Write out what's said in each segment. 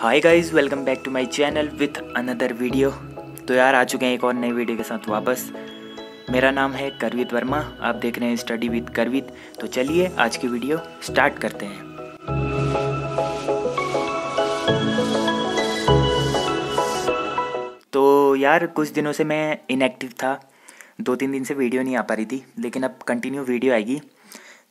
Hi guys, welcome back to my channel with another video. तो यार आ चुके हैं एक और नई वीडियो के साथ वापस। मेरा नाम है करवित वर्मा, आप देख रहे हैं स्टडी विद करवित। तो चलिए आज की वीडियो स्टार्ट करते हैं। तो यार कुछ दिनों से मैं इनएक्टिव था, 2-3 दिन से वीडियो नहीं आ पा रही थी, लेकिन अब कंटिन्यू वीडियो आएगी।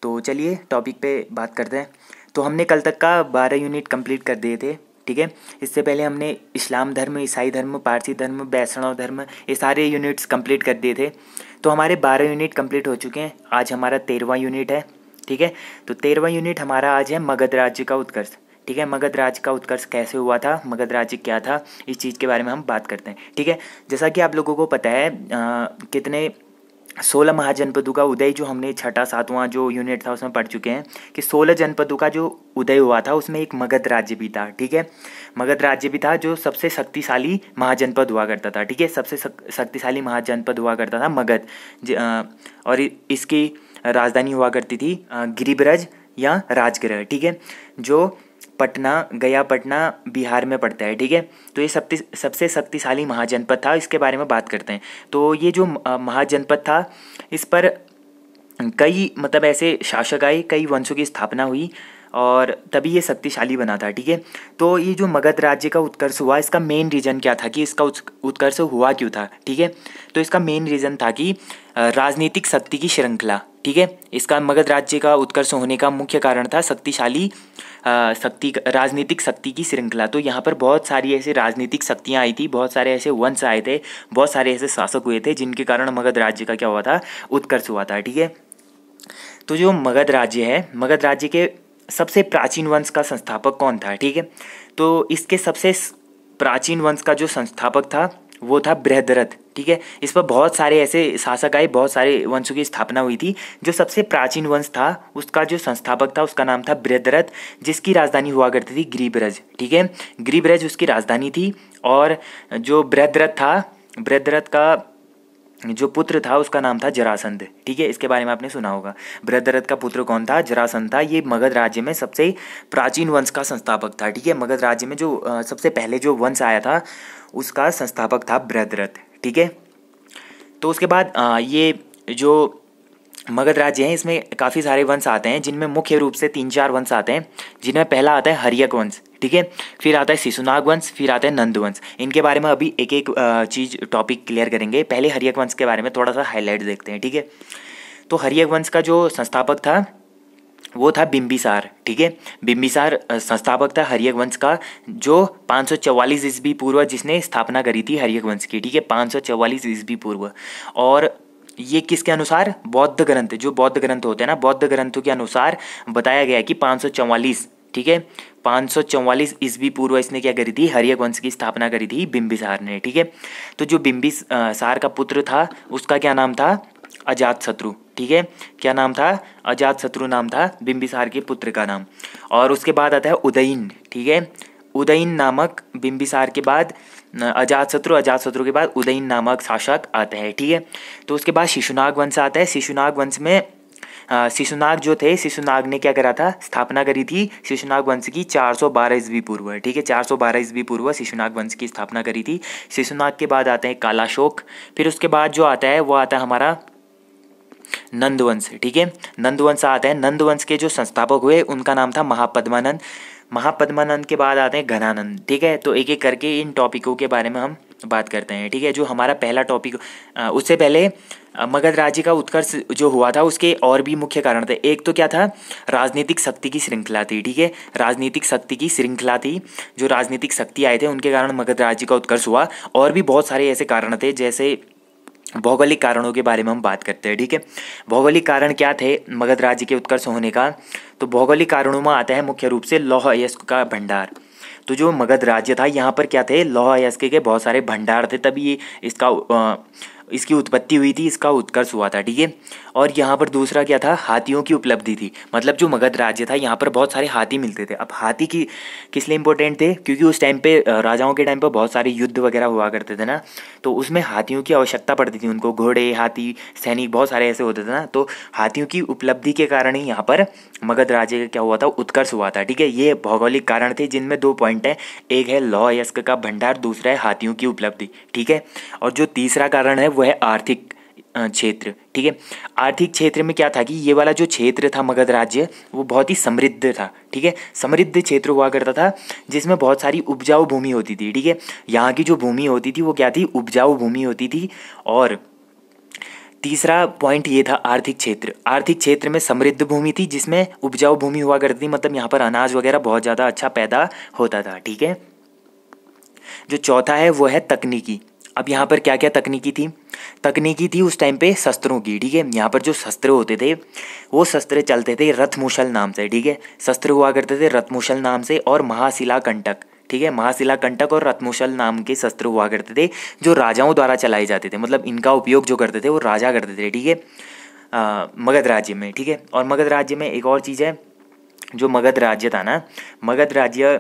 तो चलिए टॉपिक पे बात करते हैं। तो हमने कल तक का 12 यूनिट कंप्लीट कर दिए थे, ठीक है। इससे पहले हमने इस्लाम धर्म, ईसाई धर्म, पारसी धर्म, वैष्णव धर्म, ये सारे यूनिट्स कंप्लीट कर दिए थे। तो हमारे 12 यूनिट कंप्लीट हो चुके हैं। आज हमारा 13वां यूनिट है, ठीक है। तो 13वां यूनिट हमारा आज है मगध राज्य का उत्कर्ष, ठीक है। मगध राज्य का उत्कर्ष कैसे हुआ था, मगध राज्य क्या था, इस चीज़ के बारे में हम बात करते हैं, ठीक है। जैसा कि आप लोगों को पता है 16 महाजनपदों का उदय, जो हमने 6वां 7वां जो यूनिट था उसमें पढ़ चुके हैं कि 16 जनपदों का जो उदय हुआ था उसमें एक मगध राज्य भी था, ठीक है। मगध राज्य भी था जो सबसे शक्तिशाली महाजनपद हुआ करता था, ठीक है। सबसे शक्तिशाली महाजनपद हुआ करता था मगध, और इसकी राजधानी हुआ करती थी गिरिव्रज या राजगृह, ठीक है, जो पटना, गया पटना बिहार में पड़ता है, ठीक है। तो ये सबसे शक्तिशाली महाजनपद था, इसके बारे में बात करते हैं। तो ये जो महाजनपद था इस पर कई ऐसे शासक आए, कई वंशों की स्थापना हुई और तभी ये शक्तिशाली बना था, ठीक है। तो ये जो मगध राज्य का उत्कर्ष हुआ, इसका मेन रीज़न क्या था कि इसका उत्कर्ष हुआ क्यों था, ठीक है। तो इसका मेन रीज़न था कि राजनीतिक शक्ति की श्रृंखला, ठीक है। इसका मगध राज्य का उत्कर्ष होने का मुख्य कारण था शक्तिशाली राजनीतिक शक्ति की श्रृंखला। तो यहाँ पर बहुत सारी ऐसे राजनीतिक शक्तियाँ आई थी, बहुत सारे ऐसे वंश आए थे, बहुत सारे ऐसे शासक हुए थे, जिनके कारण मगध राज्य का क्या हुआ था, उत्कर्ष हुआ था, ठीक है। तो जो मगध राज्य है, मगध राज्य के सबसे प्राचीन वंश का संस्थापक कौन था, ठीक है। तो इसके सबसे प्राचीन वंश का जो संस्थापक था वो था बृहद्रथ, ठीक है। इस पर बहुत सारे ऐसे शासक आए, बहुत सारे वंशों की स्थापना हुई थी। जो सबसे प्राचीन वंश था उसका जो संस्थापक था उसका नाम था बृहद्रथ, जिसकी राजधानी हुआ करती थी गिरिव्रज, ठीक है। गिरिव्रज उसकी राजधानी थी, और जो बृहद्रथ था, बृहद्रथ का जो पुत्र था उसका नाम था जरासंध, ठीक है। इसके बारे में आपने सुना होगा, बृहद्रथ का पुत्र कौन था, जरासंध था। ये मगध राज्य में सबसे प्राचीन वंश का संस्थापक था, ठीक है। मगध राज्य में जो सबसे पहले जो वंश आया था उसका संस्थापक था बृहद्रथ, ठीक है। तो उसके बाद ये जो मगध राज्य है इसमें काफ़ी सारे वंश आते हैं, जिनमें मुख्य रूप से 3-4 वंश आते हैं, जिनमें पहला आता है हर्यक वंश, ठीक है। फिर आता है शिशुनाग वंश, फिर आता है नंद वंश। इनके बारे में अभी एक-एक चीज़ टॉपिक क्लियर करेंगे। पहले हर्यक वंश के बारे में थोड़ा सा हाईलाइट देखते हैं, ठीक है। तो हर्यक वंश का जो संस्थापक था वो था बिम्बिसार, ठीक है। बिम्बिसार संस्थापक था हर्यक वंश का, जो 544 ईस्वी पूर्व जिसने स्थापना करी थी हर्यक वंश की, ठीक है, 544 ईस्वी पूर्व। और ये किसके अनुसार, बौद्ध ग्रंथ, जो बौद्ध ग्रंथ होते हैं ना, बौद्ध ग्रंथों के अनुसार बताया गया कि 544, ठीक है, 544 ईस्वी पूर्व इसने क्या करी थी, हर्यक वंश की स्थापना करी थी बिम्बिसार ने, ठीक है। तो जो बिम्बिसार का पुत्र था उसका क्या नाम था, अजातशत्रु, ठीक है। क्या नाम था, अजातशत्रु नाम था बिम्बिसार के पुत्र का नाम। और उसके बाद आता है उदयन, ठीक है। उदयन नामक बिम्बिसार के बाद अजातशत्रु, अजातशत्रु के बाद उदयन नामक शासक आता है, ठीक है। तो उसके बाद शिशुनाग वंश आता है। शिशुनाग वंश में शिशुनाग जो थे, शिशुनाग ने क्या करा था, स्थापना करी थी शिशुनाग वंश की 412 ईस्वी पूर्व, ठीक है, 412 ईस्वी पूर्व शिशुनाग वंश की स्थापना करी थी। शिशुनाग के बाद आते हैं कालाशोक, फिर उसके बाद जो आता है वो आता है हमारा नंद वंश, ठीक है, नंद वंश आता है। नंद वंश के जो संस्थापक हुए उनका नाम था महापद्मानंद। महापद्मानंद के बाद आते हैं घनानंद, ठीक है। तो एक एक करके इन टॉपिकों के बारे में हम बात करते हैं, ठीक है। जो हमारा पहला टॉपिक, उससे पहले मगध राज्य का उत्कर्ष जो हुआ था उसके और भी मुख्य कारण थे। एक तो क्या था, राजनीतिक शक्ति की श्रृंखला थी, ठीक है, राजनीतिक शक्ति की श्रृंखला थी। जो राजनीतिक शक्ति आए थे उनके कारण मगध राज्य का उत्कर्ष हुआ। और भी बहुत सारे ऐसे कारण थे, जैसे भौगोलिक कारणों के बारे में हम बात करते हैं, ठीक है। भौगोलिक कारण क्या थे मगध राज्य के उत्कर्ष होने का, तो भौगोलिक कारणों में आता है मुख्य रूप से लौह अयस्क का भंडार। तो जो मगध राज्य था यहाँ पर क्या थे, लौह अयस्क के बहुत सारे भंडार थे, तभी इसका इसकी उत्पत्ति हुई थी, इसका उत्कर्ष हुआ था, ठीक है। और यहाँ पर दूसरा क्या था, हाथियों की उपलब्धि थी, मतलब जो मगध राज्य था यहाँ पर बहुत सारे हाथी मिलते थे। अब हाथी की किस लिए इंपॉर्टेंट थे, क्योंकि उस टाइम पे राजाओं के टाइम पर बहुत सारे युद्ध वगैरह हुआ करते थे ना, तो उसमें हाथियों की आवश्यकता पड़ती थी उनको, घोड़े, हाथी, सैनिक बहुत सारे ऐसे होते थे ना, तो हाथियों की उपलब्धि के कारण ही यहाँ पर मगध राज्य का क्या हुआ था, उत्कर्ष हुआ था, ठीक है। ये भौगोलिक कारण थे जिनमें दो पॉइंट हैं, एक है लौह अयस्क का भंडार, दूसरा है हाथियों की उपलब्धि, ठीक है। और जो तीसरा कारण है वह है आर्थिक क्षेत्र, ठीक है। आर्थिक क्षेत्र में क्या था कि ये वाला जो क्षेत्र था मगध राज्य, वो बहुत ही समृद्ध था, ठीक है। समृद्ध क्षेत्र हुआ करता था जिसमें बहुत सारी उपजाऊ भूमि होती थी, ठीक है। यहाँ की जो भूमि होती थी वो क्या थी, उपजाऊ भूमि होती थी। और तीसरा पॉइंट ये था आर्थिक क्षेत्र, आर्थिक क्षेत्र में समृद्ध भूमि थी जिसमें उपजाऊ भूमि हुआ करती थी, मतलब यहाँ पर अनाज वगैरह बहुत ज़्यादा अच्छा पैदा होता था, ठीक है। जो चौथा है वो है तकनीकी। अब यहाँ पर क्या क्या तकनीकी थी, तकनीकी थी उस टाइम पे शस्त्रों की, ठीक है। यहाँ पर जो शस्त्र होते थे वो शस्त्र चलते थे रथमुशल नाम से, ठीक है। शस्त्र हुआ करते थे रथमुशल नाम से और महाशिला कंटक, ठीक है। महाशिला कंटक और रथमुशल नाम के शस्त्र हुआ करते थे जो राजाओं द्वारा चलाए जाते थे, मतलब इनका उपयोग जो करते थे वो राजा करते थे, ठीक है, मगध राज्य में, ठीक है। और मगध राज्य में एक और चीज़ है, जो मगध राज्य था ना, मगध राज्य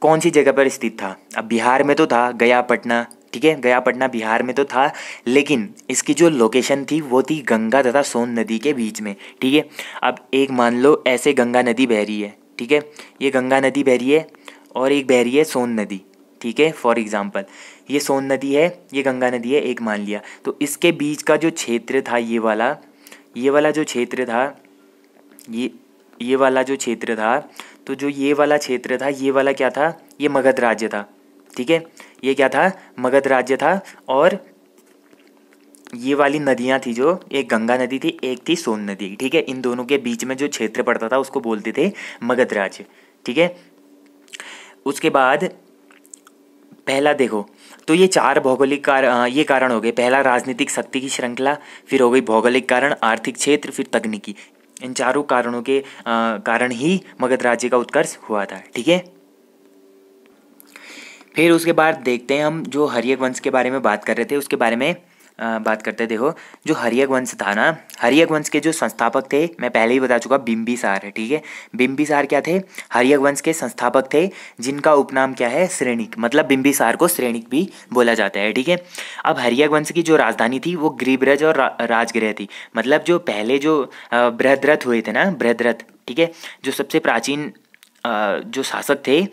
कौन सी जगह पर स्थित था। अब बिहार में तो था गया पटना, ठीक है, गया पटना बिहार में तो था, लेकिन इसकी जो लोकेशन थी वो थी गंगा तथा सोन नदी के बीच में, ठीक है। अब एक मान लो ऐसे गंगा नदी बह रही है, ठीक है, ये गंगा नदी बह रही है और एक बह रही है सोन नदी, ठीक है। फॉर एग्जांपल ये सोन नदी है, ये गंगा नदी है, एक मान लिया, तो इसके बीच का जो क्षेत्र था ये वाला जो क्षेत्र था, ये वाला जो क्षेत्र था, तो जो ये वाला क्षेत्र था ये वाला क्या था, ये मगध राज्य था, ठीक है। ये क्या था, मगध राज्य था। और ये वाली नदियाँ थी, जो एक गंगा नदी थी, एक थी सोन नदी, ठीक है। इन दोनों के बीच में जो क्षेत्र पड़ता था उसको बोलते थे मगध राज्य, ठीक है। उसके बाद पहला देखो तो ये चार भौगोलिक ये कारण हो गए। पहला राजनीतिक शक्ति की श्रृंखला, फिर हो गई भौगोलिक कारण, आर्थिक क्षेत्र, फिर तकनीकी। इन चारों कारणों के कारण ही मगध राज्य का उत्कर्ष हुआ था, ठीक है। फिर उसके बाद देखते हैं हम जो हर्यक वंश के बारे में बात कर रहे थे, उसके बारे में बात करते हैं। देखो जो हर्यक वंश था ना, हर्यक वंश के जो संस्थापक थे मैं पहले ही बता चुका, बिम्बिसार है, ठीक है। बिम्बिसार क्या थे, हर्यक वंश के संस्थापक थे, जिनका उपनाम क्या है, श्रेणिक, मतलब बिम्बिसार को श्रेणिक भी बोला जाता है, ठीक है। अब हर्यक वंश की जो राजधानी थी वो गिरिव्रज और राजगृह थी, मतलब जो पहले जो बृहद्रथ हुए थे ना, बृहद्रथ, ठीक है, जो सबसे प्राचीन जो शासक थे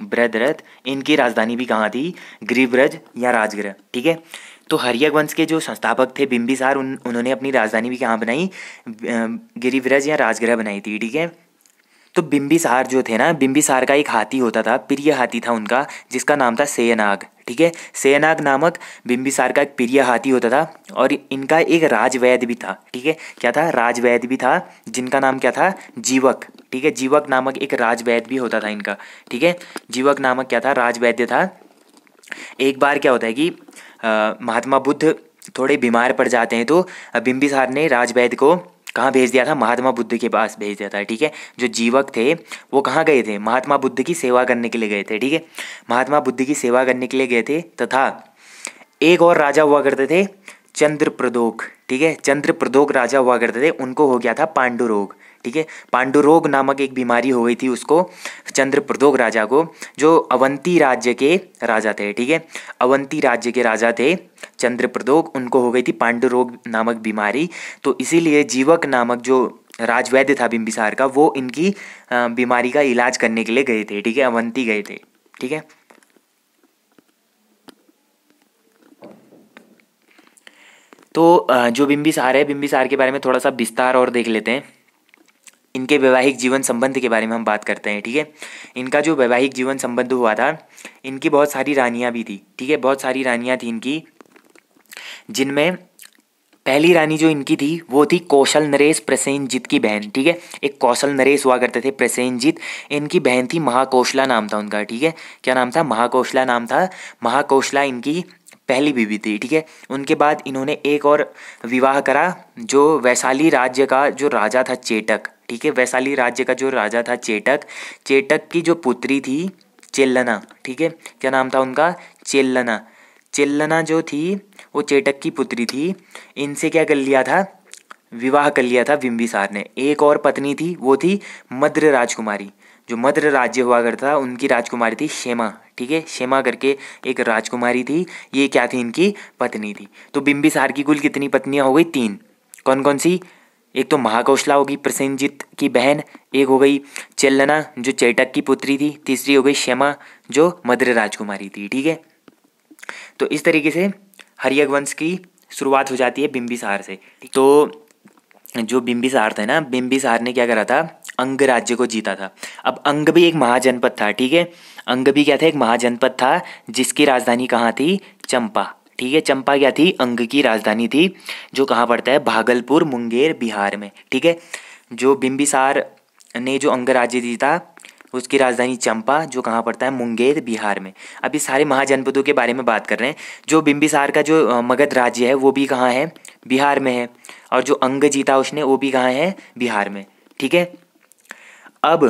बृहद्रथ, इनकी राजधानी भी कहाँ थी, गिरिव्रज या राजगृह, ठीक है। तो हर्यक वंश के जो संस्थापक थे बिम्बिसार, उन्होंने अपनी राजधानी भी कहाँ बनाई, गिरिव्रज या राजगृह बनाई थी, ठीक है। तो बिम्बिसार जो थे ना, बिम्बिसार का एक हाथी होता था, प्रिय हाथी था उनका, जिसका नाम था सेयनाग, ठीक है। सेयनाग नामक बिम्बिसार का एक प्रिय हाथी होता था, और इनका एक राजवैद्य भी था, ठीक है। क्या था, राजवैद्य भी था, जिनका नाम क्या था, जीवक, ठीक है। जीवक नामक एक राजवैद्य भी होता था इनका, ठीक है। जीवक नामक क्या था, राजवैद्य था। एक बार क्या होता है कि महात्मा बुद्ध थोड़े बीमार पड़ जाते हैं, तो बिम्बिसार ने राजवैद्य को कहाँ भेज दिया था, महात्मा बुद्ध के पास भेज दिया था, ठीक है। जो जीवक थे वो कहाँ गए थे, महात्मा बुद्ध की सेवा करने के लिए गए थे, ठीक है। महात्मा बुद्ध की सेवा करने के लिए गए थे तथा एक और राजा हुआ करते थे चंद्र प्रद्योत, ठीक है, चंद्र प्रद्योत राजा हुआ करते थे, उनको हो गया था पांडुरोग, ठीक है। पांडुरोग नामक एक बीमारी हो गई थी उसको, चंद्र प्रद्योत राजा को, जो अवंती राज्य के राजा थे, ठीक है। अवंती राज्य के राजा थे चंद्र प्रद्योत, उनको हो गई थी पांडुरोग नामक बीमारी, तो इसीलिए जीवक नामक जो राजवैद्य था बिम्बिसार का, वो इनकी बीमारी का इलाज करने के लिए गए थे, ठीक है, अवंती गए थे, ठीक है। तो जो बिम्बिसार है, बिम्बिसार के बारे में थोड़ा सा विस्तार और देख लेते हैं। इनके वैवाहिक जीवन संबंध के बारे में हम बात करते हैं, ठीक है। इनका जो वैवाहिक जीवन संबंध हुआ था, इनकी बहुत सारी रानियां भी थी, ठीक है, बहुत सारी रानियां थी इनकी, जिनमें पहली रानी जो इनकी थी वो थी कौशल नरेश प्रसेनजीत की बहन, ठीक है। एक कौशल नरेश हुआ करते थे प्रसेनजीत, इनकी बहन थी, महाकौशला नाम था उनका, ठीक है। क्या नाम था, महाकौशला नाम था। महाकौशला इनकी पहली बीवी थी, ठीक है। उनके बाद इन्होंने एक और विवाह करा, जो वैशाली राज्य का जो राजा था चेतक, ठीक है, वैशाली राज्य का जो राजा था चेतक, चेतक की जो पुत्री थी चेल्लना, ठीक है। क्या नाम था उनका, चेल्लना। चेल्लना जो थी वो चेटक की पुत्री थी, इनसे क्या कर लिया था, विवाह कर लिया था बिम्बिसार ने। एक और पत्नी थी, वो थी मद्र राजकुमारी, जो मद्र राज्य हुआ करता था उनकी राजकुमारी थी शेमा, ठीक है, शेमा करके एक राजकुमारी थी, ये क्या थी, इनकी पत्नी थी। तो बिम्बिसार की कुल कितनी पत्नियां हो गई, तीन। कौन कौन सी, एक तो महाकौशला होगी प्रसेनजित की बहन, एक हो गई चेल्लना जो चेटक की पुत्री थी, तीसरी हो गई शेमा जो मद्र राजकुमारी थी, ठीक है। तो इस तरीके से हर्यक वंश की शुरुआत हो जाती है बिम्बिसार से। तो जो बिम्बिसार थे ना, बिम्बिसार ने क्या करा था, अंग राज्य को जीता था। अब अंग भी एक महाजनपद था, ठीक है, अंग भी क्या था, एक महाजनपद था, जिसकी राजधानी कहाँ थी, चंपा, ठीक है। चंपा क्या थी, अंग की राजधानी थी, जो कहाँ पड़ता है, भागलपुर मुंगेर बिहार में, ठीक है। जो बिम्बिसार ने जो अंग राज्य जीता उसकी राजधानी चंपा, जो कहाँ पड़ता है, मुंगेर बिहार में। अभी सारे महाजनपदों के बारे में बात कर रहे हैं। जो बिम्बिसार का जो मगध राज्य है वो भी कहाँ है, बिहार में है, और जो अंग जीता उसने वो भी कहाँ है, बिहार में, ठीक है। अब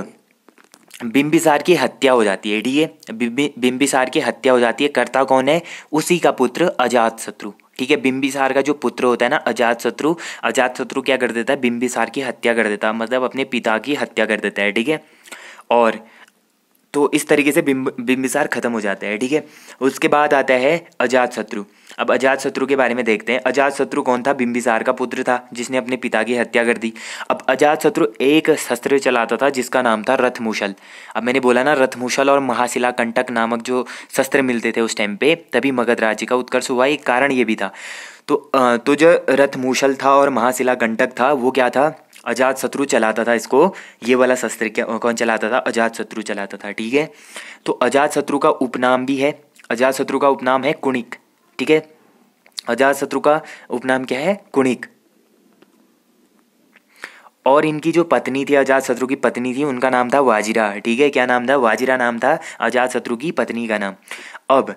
बिम्बिसार की हत्या हो जाती है, ठीक है, बिम्बिसार की हत्या हो जाती है। कर्ता कौन है, उसी का पुत्र अजातशत्रु, ठीक है। बिम्बिसार का जो पुत्र होता है ना अजातशत्रु, अजातशत्रु क्या कर देता है, बिम्बिसार की हत्या कर देता है, मतलब अपने पिता की हत्या कर देता है, ठीक है। और तो इस तरीके से बिम्बिसार खत्म हो जाता है, ठीक है। उसके बाद आता है अजातशत्रु। अब अजातशत्रु के बारे में देखते हैं। अजातशत्रु कौन था, बिम्बिसार का पुत्र था, जिसने अपने पिता की हत्या कर दी। अब अजातशत्रु एक शस्त्र चलाता था जिसका नाम था रथमुशल। अब मैंने बोला ना, रथमुशल और महाशिला कंटक नामक जो शस्त्र मिलते थे उस टाइम पे, तभी मगध राज्य का उत्कर्ष हुआ, एक कारण ये भी था। तो जो रथमुशल था और महाशिला कंटक था वो क्या था, अजातशत्रु चलाता था इसको। ये वाला शस्त्र कौन चलाता था, अजातशत्रु चलाता था, ठीक है। तो अजातशत्रु का उपनाम भी है, अजातशत्रु का उपनाम है कुणिक, ठीक है। अजातशत्रु का उपनाम क्या है, कुणिक। और इनकी जो पत्नी थी, अजातशत्रु की पत्नी थी, उनका नाम था वाजिरा, ठीक है। क्या नाम था, वाजिरा नाम था अजातशत्रु की पत्नी का नाम। अब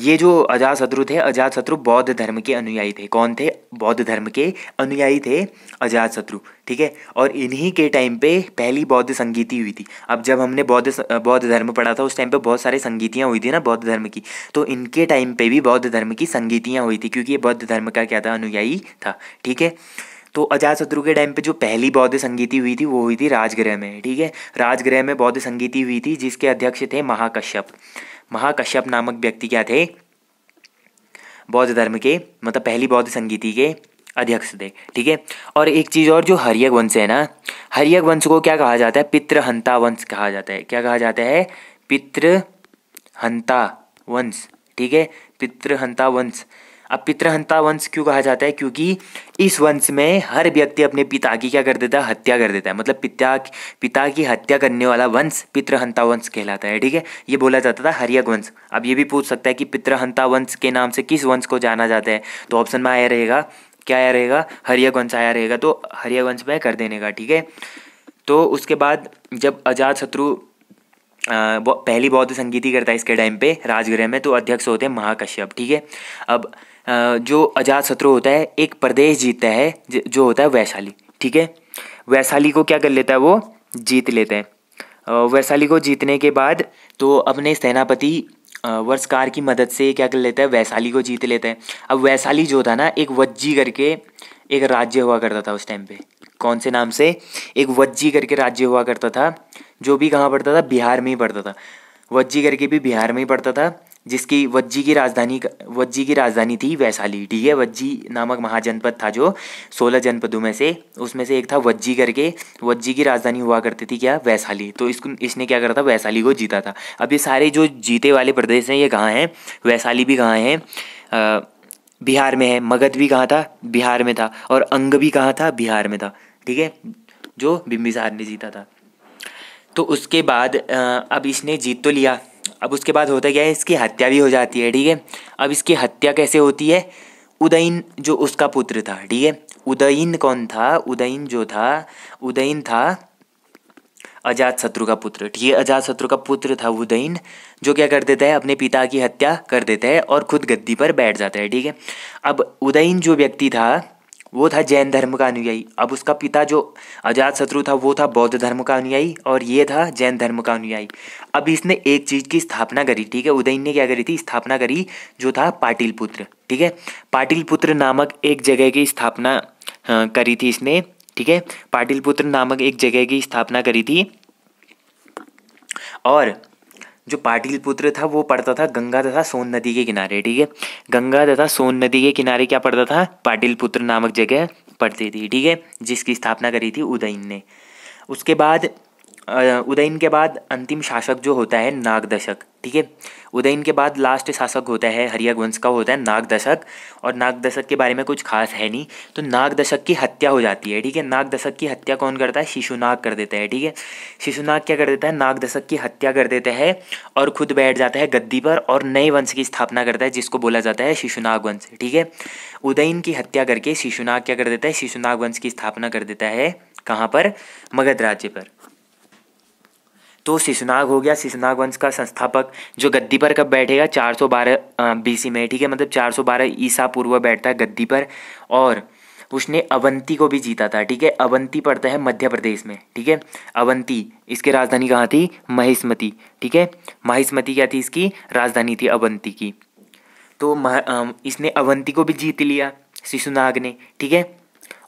ये जो अजातशत्रु थे, अजातशत्रु बौद्ध धर्म के अनुयायी थे। कौन थे, बौद्ध धर्म के अनुयायी थे अजातशत्रु, ठीक है। और इन्हीं के टाइम पे पहली बौद्ध संगीति हुई थी। अब जब हमने बौद्ध धर्म पढ़ा था उस टाइम पे बहुत सारे संगीतियाँ हुई थी ना बौद्ध धर्म की, तो इनके टाइम पे भी बौद्ध धर्म की संगीतियाँ हुई थी, क्योंकि ये बौद्ध धर्म का क्या था, अनुयायी था, ठीक है। तो अजातशत्रु के टाइम पे जो पहली बौद्ध संगीति हुई थी वो हुई थी राजगृह में, ठीक है। राजगृह में बौद्ध संगीति हुई थी जिसके अध्यक्ष थे महाकश्यप। महाकश्यप नामक व्यक्ति क्या थे, बौद्ध धर्म के, मतलब पहली बौद्ध संगीति के अध्यक्ष थे, ठीक है। और एक चीज़ और, जो हर्यक वंश है ना, हर्यक वंश को क्या कहा जाता है, पितृहंता वंश कहा जाता है। क्या कहा जाता है, पितृहंता वंश, ठीक है, पितृहंता वंश। अब पितृहंता वंश क्यों कहा जाता है, क्योंकि इस वंश में हर व्यक्ति अपने पिता की क्या कर देता है, हत्या कर देता है, मतलब पिता की हत्या करने वाला वंश पितृहंता वंश कहलाता है, ठीक है। ये बोला जाता था हर्यक वंश। अब ये भी पूछ सकता है कि पितृहंता वंश के नाम से किस वंश को जाना जाता है, तो ऑप्शन में आया रहेगा, क्या आया रहेगा, हर्यक वंश आया रहेगा, तो हर्यक वंश में कर देने का, ठीक है। तो उसके बाद जब अजातशत्रु पहली बौद्ध संगीति करता है इसके टाइम पे राजगृह में, तो अध्यक्ष होते हैं महाकश्यप, ठीक है। अब जो अजातशत्रु होता है एक प्रदेश जीतता है जो होता है वैशाली, ठीक है। वैशाली को क्या कर लेता है, वो जीत लेते हैं। वैशाली को जीतने के बाद तो अपने सेनापति वर्षकार की मदद से क्या कर लेता है, वैशाली को जीत लेते हैं। अब वैशाली जो था ना, एक वज्जी करके एक राज्य हुआ करता था उस टाइम पे, कौन से नाम से, एक वज्जी करके राज्य हुआ करता था, जो भी कहाँ पड़ता था, बिहार में ही पड़ता था। वज्जी करके भी बिहार में ही पड़ता था, जिसकी वज्जी की राजधानी थी वैशाली, ठीक है। वज्जी नामक महाजनपद था जो 16 जनपदों में से, उसमें से एक था वज्जी करके। वज्जी की राजधानी हुआ करती थी क्या, वैशाली। तो इसने क्या करा था, वैशाली को जीता था। अब ये सारे जो जीते वाले प्रदेश हैं ये कहाँ हैं, वैशाली भी कहाँ हैं, बिहार में है। मगध भी कहाँ था, बिहार में था, और अंग भी कहाँ था, बिहार में था, ठीक है, जो बिम्बिसार ने जीता था। तो उसके बाद अब इसने जीत तो लिया, अब उसके बाद होता क्या है, इसकी हत्या भी हो जाती है, ठीक है। अब इसकी हत्या कैसे होती है, उदयन जो उसका पुत्र था, ठीक है। उदयन कौन था, उदयन था अजातशत्रु का पुत्र, ठीक है। अजातशत्रु का पुत्र था उदयन, जो क्या कर देता है, अपने पिता की हत्या कर देता है और खुद गद्दी पर बैठ जाता है, ठीक है। अब उदयन जो व्यक्ति था, वो था जैन धर्म का अनुयायी। अब उसका पिता जो अजातशत्रु था वो था बौद्ध धर्म का अनुयायी और ये था जैन धर्म का अनुयायी। अब इसने एक चीज़ की स्थापना करी, ठीक है, उदयन ने क्या करी थी, स्थापना करी, जो था पाटलिपुत्र, ठीक है, पाटलिपुत्र नामक एक जगह की स्थापना करी थी इसने, ठीक है, पाटलिपुत्र नामक एक जगह की स्थापना करी थी। और जो पाटलिपुत्र था वो पड़ता था गंगा तथा सोन नदी के किनारे, ठीक है, गंगा तथा सोन नदी के किनारे क्या पड़ता था, पाटलिपुत्र नामक जगह पड़ती थी, ठीक है, जिसकी स्थापना करी थी उदयन ने। उसके बाद उदयन के बाद अंतिम शासक जो होता है नाग दशक, ठीक है, उदयन के बाद लास्ट शासक होता है हर्यक वंश का, होता है नाग दशक। और नाग दशक के बारे में कुछ खास है नहीं, तो नाग दशक की हत्या हो जाती है, ठीक है, नाग दशक की हत्या कौन करता है, शिशुनाग कर देता है, ठीक है, शिशुनाग क्या कर देता है, नाग दशक की हत्या कर देता है और खुद बैठ जाता है गद्दी पर और नए वंश की स्थापना करता है जिसको बोला जाता है शिशुनाग वंश, ठीक है। उदयन की हत्या करके शिशुनाग क्या कर देता है, शिशुनाग वंश की स्थापना कर देता है, कहाँ पर, मगध राज्य पर। तो शिशुनाग हो गया शिशुनाग वंश का संस्थापक, जो गद्दी पर कब बैठेगा, 412 बीसी में, ठीक है, मतलब 412 ईसा पूर्व बैठता है गद्दी पर। और उसने अवंती को भी जीता था, ठीक है, अवंती पड़ता है मध्य प्रदेश में, ठीक है, अवंती, इसकी राजधानी कहाँ थी, महिष्मति, ठीक है, महिष्मति क्या थी, इसकी राजधानी थी अवंती की। तो इसने अवंती को भी जीत लिया शिशुनाग ने, ठीक है,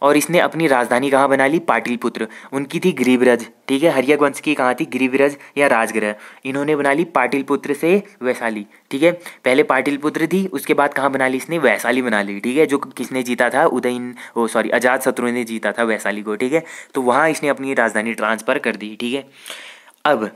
और इसने अपनी राजधानी कहाँ बना ली, पाटलिपुत्र। उनकी थी गिरिव्रज, ठीक है, हर्यक वंश की कहाँ थी, गिरिव्रज या राजगृह, इन्होंने बना ली पाटलिपुत्र से वैशाली, ठीक है, पहले पाटलिपुत्र थी, उसके बाद कहाँ बना ली इसने, वैशाली बना ली, ठीक है, जो किसने जीता था, अजातशत्रु ने जीता था वैशाली को, ठीक है, तो वहाँ इसने अपनी राजधानी ट्रांसफ़र कर दी, ठीक है। अब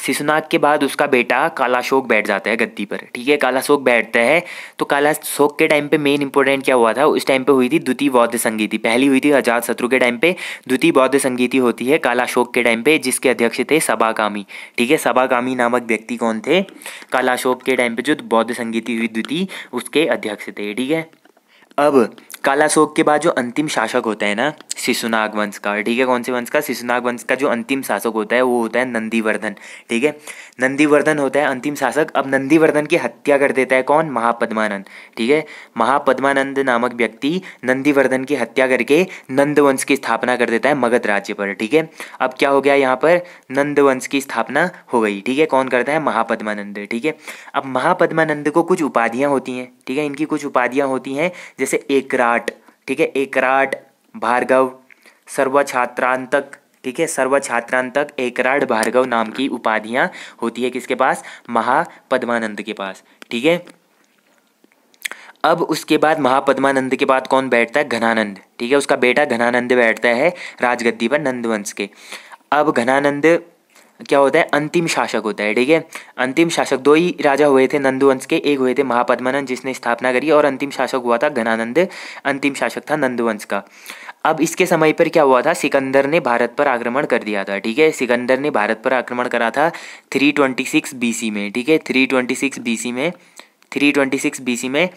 शिशुनाग के बाद उसका बेटा कालाशोक बैठ जाता है गद्दी पर, ठीक है, कालाशोक बैठता है। तो कालाशोक के टाइम पे मेन इंपॉर्टेंट क्या हुआ था, उस टाइम पे हुई थी द्वितीय बौद्ध संगीति, पहली हुई थी अजातशत्रु के टाइम पे, द्वितीय बौद्ध संगीति होती है कालाशोक के टाइम पे, जिसके अध्यक्ष थे सभाकामी, ठीक है, सभाकामी नामक व्यक्ति कौन थे, कालाशोक के टाइम पे जो बौद्ध संगीति हुई द्वितीय, उसके अध्यक्ष थे, ठीक है। अब कालाशोक के बाद जो अंतिम शासक होता है ना शिशुनाग वंश का, ठीक है, कौन से वंश का, शिशुनाग वंश का जो अंतिम शासक होता है वो होता है नंदीवर्धन, ठीक है, नंदीवर्धन होता है अंतिम शासक। अब नंदीवर्धन की हत्या कर देता है कौन, महापद्मानंद, ठीक है, महापद्मानंद नामक व्यक्ति नंदीवर्धन की हत्या करके नंद वंश की स्थापना कर देता है मगध राज्य पर, ठीक है। अब क्या हो गया यहाँ पर, नंद वंश की स्थापना हो गई, ठीक है, कौन करता है, महापद्मानंद, ठीक है। अब महापद्मानंद को कुछ उपाधियाँ होती हैं, ठीक है, इनकी कुछ उपाधियाँ होती हैं, जैसे एकराट, ठीक है, एकराट, भार्गव, सर्वछात्रांतक, ठीक है, सर्वछात्रांतक, एकराट, भार्गव नाम की उपाधियां होती है किसके पास, महापद्मानंद के पास, ठीक है। अब उसके बाद महापद्मानंद के बाद कौन बैठता है, घनानंद, ठीक है, उसका बेटा घनानंद बैठता है राजगद्दी पर नंदवंश के। अब घनानंद क्या होता है, अंतिम शासक होता है, ठीक है, अंतिम शासक। दो ही राजा हुए थे नंदवंश के, एक हुए थे महापद्मानंद जिसने स्थापना करी, और अंतिम शासक हुआ था घनानंद, अंतिम शासक था नंदवंश का। अब इसके समय पर क्या हुआ था, सिकंदर ने भारत पर आक्रमण कर दिया था, ठीक है, सिकंदर ने भारत पर आक्रमण करा था 326 बीसी में, ठीक है, 326 बीसी में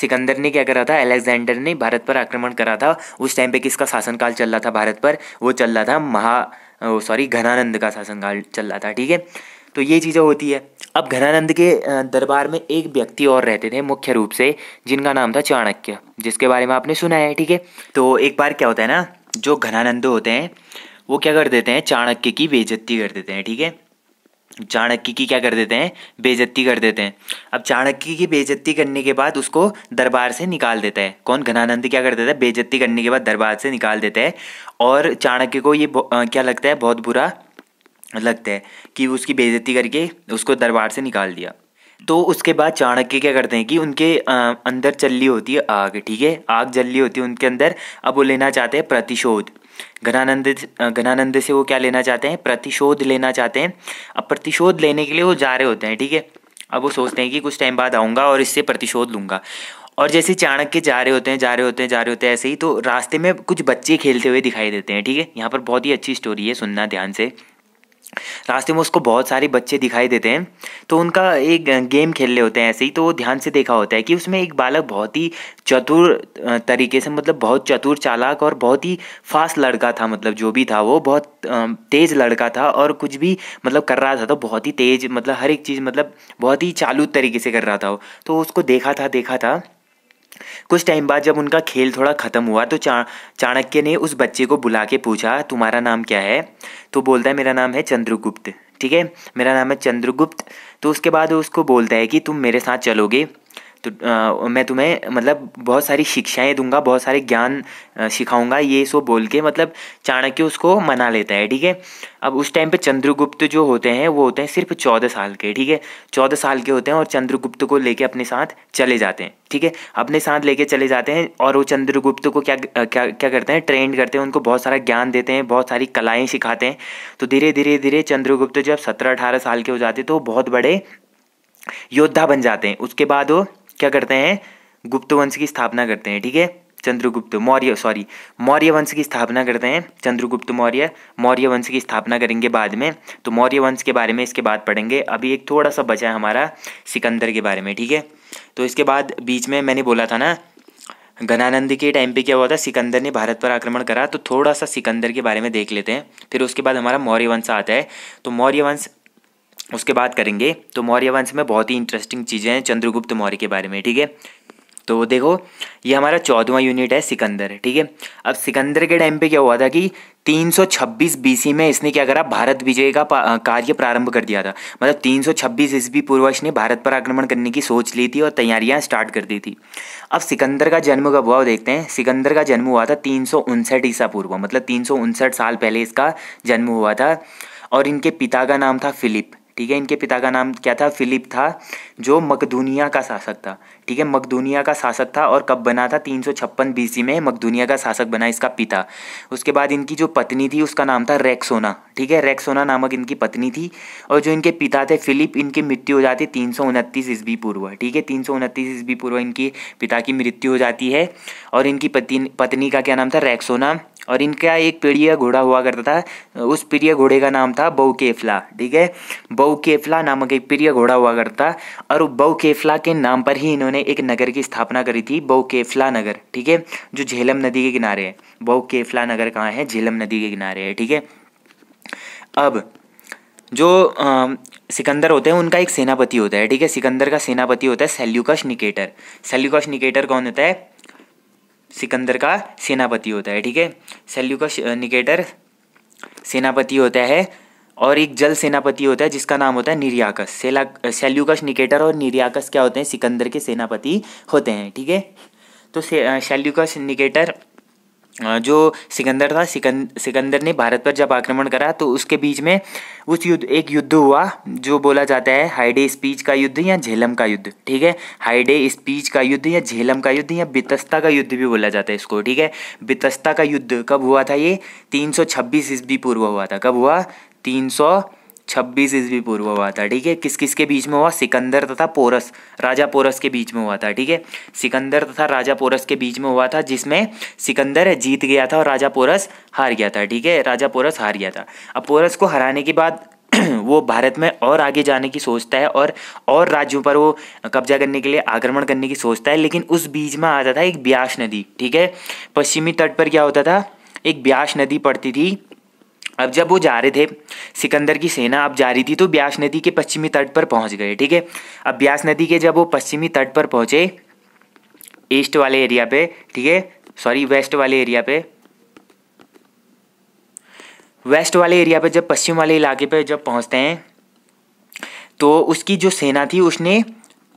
सिकंदर ने क्या करा था, अलेक्जेंडर ने भारत पर आक्रमण करा था। उस टाइम पे किसका शासनकाल चल रहा था भारत पर, वो चल रहा था घनानंद का शासनकाल चल रहा था, ठीक है। तो ये चीज़ें होती है। अब घनानंद के दरबार में एक व्यक्ति और रहते थे मुख्य रूप से, जिनका नाम था चाणक्य, जिसके बारे में आपने सुना है, ठीक है। तो एक बार क्या होता है ना, जो घनानंद होते हैं वो क्या कर देते हैं, चाणक्य की बेइज्जती कर देते हैं, ठीक है, चाणक्य की क्या कर देते हैं, बेइज्जती कर देते हैं। अब चाणक्य की बेइज्जती करने के बाद उसको दरबार से निकाल देता है कौन, घनानंद क्या कर देता है, बेइज्जती करने के बाद दरबार से निकाल देता है। और चाणक्य को ये क्या लगता है, बहुत बुरा लगता है कि उसकी बेइज्जती करके उसको दरबार से निकाल दिया। तो उसके बाद चाणक्य क्या करते हैं कि उनके अंदर चली होती है आग, ठीक है, आग जली होती है उनके अंदर। अब वो लेना चाहते हैं प्रतिशोध, घनानंद से वो क्या लेना चाहते हैं, प्रतिशोध लेना चाहते हैं। अब प्रतिशोध लेने के लिए वो जा रहे होते हैं, ठीक है। अब वो सोचते हैं कि कुछ टाइम बाद आऊँगा और इससे प्रतिशोध लूँगा। और जैसे चाणक्य जा रहे होते हैं ऐसे ही, तो रास्ते में कुछ बच्चे खेलते हुए दिखाई देते हैं, ठीक है। यहाँ पर बहुत ही अच्छी स्टोरी है, सुनना ध्यान से। रास्ते में उसको बहुत सारे बच्चे दिखाई देते हैं, तो उनका एक गेम खेल रहे होते हैं ऐसे ही। तो ध्यान से देखा होता है कि उसमें एक बालक बहुत ही चतुर तरीके से, मतलब बहुत चतुर, चालाक और बहुत ही फास्ट लड़का था, मतलब जो भी था वो बहुत तेज़ लड़का था और कुछ भी मतलब कर रहा था तो बहुत ही तेज़, मतलब हर एक चीज़, मतलब बहुत ही चालू तरीके से कर रहा था वो। तो उसको देखा था कुछ टाइम बाद जब उनका खेल थोड़ा ख़त्म हुआ तो चाणक्य ने उस बच्चे को बुला के पूछा, तुम्हारा नाम क्या है? तो बोलता है मेरा नाम है चंद्रगुप्त। ठीक है, मेरा नाम है चंद्रगुप्त। तो उसके बाद उसको बोलता है कि तुम मेरे साथ चलोगे तो मैं तुम्हें मतलब बहुत सारी शिक्षाएं दूंगा, बहुत सारे ज्ञान सिखाऊंगा, ये सो बोल के मतलब चाणक्य उसको मना लेता है। ठीक है, अब उस टाइम पे चंद्रगुप्त जो होते हैं वो होते हैं सिर्फ 14 साल के। ठीक है, 14 साल के होते हैं और चंद्रगुप्त को लेके अपने साथ चले जाते हैं। ठीक है, अपने साथ लेके चले जाते हैं और वो चंद्रगुप्त को क्या करते हैं, ट्रेंड करते हैं, उनको बहुत सारा ज्ञान देते हैं, बहुत सारी कलाएँ सिखाते हैं। तो धीरे धीरे चंद्रगुप्त जब 17-18 साल के हो जाते तो वो बहुत बड़े योद्धा बन जाते हैं। उसके बाद वो क्या करते हैं, गुप्त वंश की स्थापना करते हैं। ठीक है, चंद्रगुप्त मौर्य मौर्य वंश की स्थापना करते हैं। चंद्रगुप्त मौर्य मौर्य वंश की स्थापना करेंगे बाद में, तो मौर्य वंश के बारे में इसके बाद पढ़ेंगे। अभी एक थोड़ा सा बचा है हमारा सिकंदर के बारे में। ठीक है, तो इसके बाद बीच में मैंने बोला था ना घनानंद के टाइम पे क्या हुआ था, सिकंदर ने भारत पर आक्रमण करा, तो थोड़ा सा सिकंदर के बारे में देख लेते हैं। फिर उसके बाद हमारा मौर्य वंश आता है, तो मौर्य वंश उसके बाद करेंगे। तो मौर्य वंश में बहुत ही इंटरेस्टिंग चीज़ें हैं चंद्रगुप्त मौर्य के बारे में। ठीक है, तो देखो ये हमारा 14वां यूनिट है सिकंदर। ठीक है, अब सिकंदर के टाइम पे क्या हुआ था कि 326 बीसी में इसने क्या करा, भारत विजय का कार्य प्रारंभ कर दिया था। मतलब 326 ईस्वी पूर्व इसने भारत पर आक्रमण करने की सोच ली थी और तैयारियां स्टार्ट कर दी थी। अब सिकंदर का जन्म कब हुआ देखते हैं। सिकंदर का जन्म हुआ था 359 ईसा पूर्व, मतलब 359 साल पहले इसका जन्म हुआ था। और इनके पिता का नाम था फिलिप। ठीक है, इनके पिता का नाम क्या था, फिलिप था, जो मकदूनिया का शासक था। ठीक है, मकदूनिया का शासक था और कब बना था, 356 बीसी में मकदूनिया का शासक बना इसका पिता। उसके बाद इनकी जो पत्नी थी उसका नाम था रेक्सोना। ठीक है, रेक्सोना नामक इनकी पत्नी थी। और जो इनके पिता थे फिलिप, इनकी मृत्यु हो जाती 329 ईस्वी पूर्व। ठीक है, 329 ईस्वी पूर्व इनकी पिता की मृत्यु हो जाती है। और इनकी पत्नी का क्या नाम था, रेक्सोना। और इनका एक प्रिय घोड़ा हुआ करता था, उस प्रिय घोड़े का नाम था बुकेफला। ठीक है, बुकेफला नामक एक प्रिय घोड़ा हुआ करता था और बुकेफला के नाम पर ही इन्होंने एक नगर की स्थापना करी थी, बुकेफला नगर। ठीक है, जो झेलम नदी के किनारे है। बुकेफला नगर कहाँ है, झेलम नदी के किनारे है। ठीक है, अब जो सिकंदर होते हैं उनका एक सेनापति होता है। ठीक है, सिकंदर का सेनापति होता है सेल्यूकस निकेटर। सेल्यूकस निकेटर कौन होता है, सिकंदर का सेनापति होता है। ठीक है, सेल्यूकस निकेटर सेनापति होता है। और एक जल सेनापति होता है जिसका नाम होता है निर्याकस। सेल्यूकस निकेटर और निर्याकस क्या होते हैं, सिकंदर के सेनापति होते हैं। ठीक है, तो सेल्यूकस निकेटर जो सिकंदर था, सिकंदर ने भारत पर जब आक्रमण करा तो उसके बीच में उस युद्ध हुआ जो बोला जाता है हाइडे स्पीच का युद्ध या झेलम का युद्ध। ठीक है, हाइडे स्पीच का युद्ध या झेलम का युद्ध या बितस्ता का युद्ध भी बोला जाता है इसको। ठीक है, बितस्ता का युद्ध कब हुआ था, ये 326 ईस्वी पूर्व हुआ था। कब हुआ, 326 ईस्वी पूर्व हुआ था। ठीक है, किस किस के बीच में हुआ, सिकंदर तथा पोरस, राजा पोरस के बीच में हुआ था। ठीक है, सिकंदर तथा राजा पोरस के बीच में हुआ था, जिसमें सिकंदर जीत गया था और राजा पोरस हार गया था। ठीक है, राजा पोरस हार गया था। अब पोरस को हराने के बाद वो भारत में और आगे जाने की सोचता है और राज्यों पर वो कब्जा करने के लिए आक्रमण करने की सोचता है। लेकिन उस बीच में आ जाता है एक ब्यास नदी। ठीक है, पश्चिमी तट पर क्या होता था, एक ब्यास नदी पड़ती थी। अब जब वो जा रहे थे, सिकंदर की सेना अब जा रही थी तो ब्यास नदी के पश्चिमी तट पर पहुंच गए। ठीक है, अब ब्यास नदी के जब वो पश्चिमी तट पर पहुंचे, ईस्ट वाले एरिया पे, ठीक है, सॉरी वेस्ट वाले एरिया पे, जब पश्चिम वाले इलाके पे जब पहुंचते हैं तो उसकी जो सेना थी उसने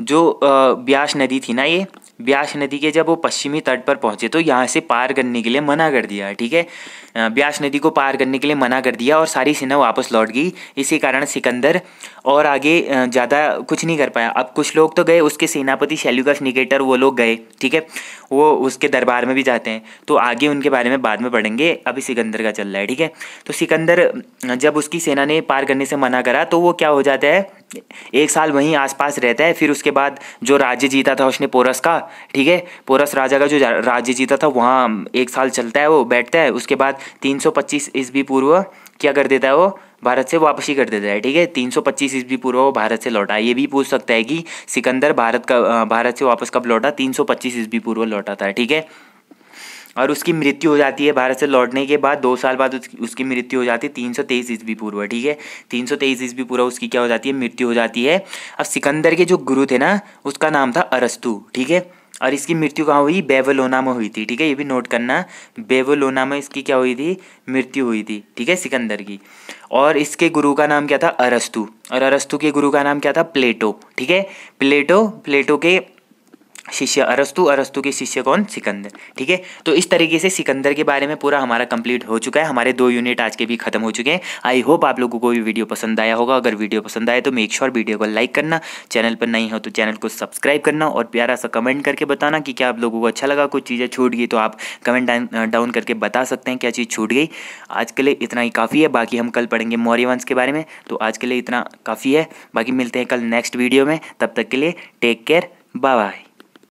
जो ब्यास नदी थी ना, ये ब्यास नदी के जब वो पश्चिमी तट पर पहुंचे तो यहाँ से पार करने के लिए मना कर दिया। ठीक है, ब्यास नदी को पार करने के लिए मना कर दिया और सारी सेना वापस लौट गई। इसी कारण सिकंदर और आगे ज़्यादा कुछ नहीं कर पाया। अब कुछ लोग तो गए, उसके सेनापति सेल्यूकस निकेटर वो लोग गए। ठीक है, वो उसके दरबार में भी जाते हैं, तो आगे उनके बारे में बाद में पढ़ेंगे, अभी सिकंदर का चल रहा है। ठीक है, तो सिकंदर जब उसकी सेना ने पार करने से मना करा तो वो क्या हो जाता है, 1 साल वहीं आसपास रहता है। फिर उसके बाद जो राज्य जीता था उसने पोरस का, ठीक है, पोरस राजा का जो राज्य जीता था वहाँ 1 साल चलता है, वो बैठता है। उसके बाद 325 ईस्वी पूर्व क्या कर देता है, वो भारत से वापसी कर देता है। ठीक है, 325 ईस्वी पूर्व वो भारत से लौटा। ये भी पूछ सकता है कि सिकंदर भारत से वापस कब लौटा, 325 ईस्वी पूर्व लौटा था। ठीक है, और उसकी मृत्यु हो जाती है भारत से लौटने के बाद, 2 साल बाद उसकी मृत्यु हो जाती है 323 ईस्वी पूर्व। ठीक है, 323 ईस्वी पूर्व उसकी क्या हो जाती है, मृत्यु हो जाती है। अब सिकंदर के जो गुरु थे ना उसका नाम था अरस्तु। ठीक है, और इसकी मृत्यु कहाँ हुई? बेबलोना में हुई थी। ठीक है, ये भी नोट करना, बेबलोना में इसकी क्या हुई थी? मृत्यु हुई थी। ठीक है, सिकंदर की। और इसके गुरु का नाम क्या था? अरस्तु। और अरस्तु के गुरु का नाम क्या था? प्लेटो। ठीक है, प्लेटो के शिष्य अरस्तु, अरस्तु के शिष्य कौन? सिकंदर। ठीक है, तो इस तरीके से सिकंदर के बारे में पूरा हमारा कंप्लीट हो चुका है। हमारे 2 यूनिट आज के भी खत्म हो चुके हैं। आई होप आप लोगों को भी वीडियो पसंद आया होगा। अगर वीडियो पसंद आए तो मेक श्योर वीडियो को लाइक करना, चैनल पर नहीं हो तो चैनल को सब्सक्राइब करना और प्यारा सा कमेंट करके बताना कि क्या आप लोगों को अच्छा लगा। कुछ चीज़ें छूट गई तो आप कमेंट डाउन करके बता सकते हैं क्या चीज़ छूट गई। आज के लिए इतना ही काफ़ी है, बाकी हम कल पढ़ेंगे मौर्य वंश के बारे में। तो आज के लिए इतना काफ़ी है, बाकी मिलते हैं कल नेक्स्ट वीडियो में। तब तक के लिए टेक केयर, बाय बाय।